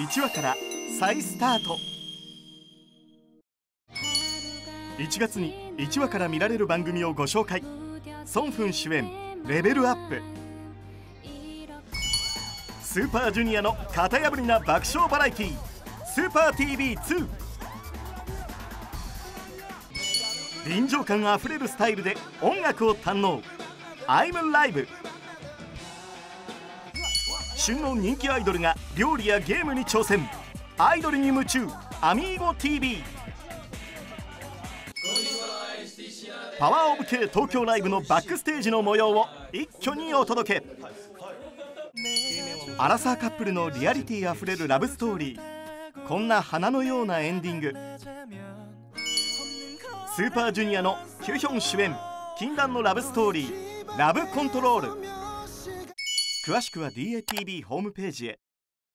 1話から再スタート。1月に1話から見られる番組をご紹介。ソンフン主演レベルアップ。スーパージュニアの型破りな爆笑バラエティースーパー TV2。 臨場感あふれるスタイルで音楽を堪能。 I'm Live。 旬の人気アイドルが料理やゲームに挑戦。アイドルに夢中アミーゴ TV。 パワーオブ K 東京ライブのバックステージの模様を一挙にお届け。アラサーカップルのリアリティあふれるラブストーリー、こんな花のようなエンディング。スーパージュニアのキュヒョン主演禁断のラブストーリーラブコントロール。詳しくは DATV ホームページへ。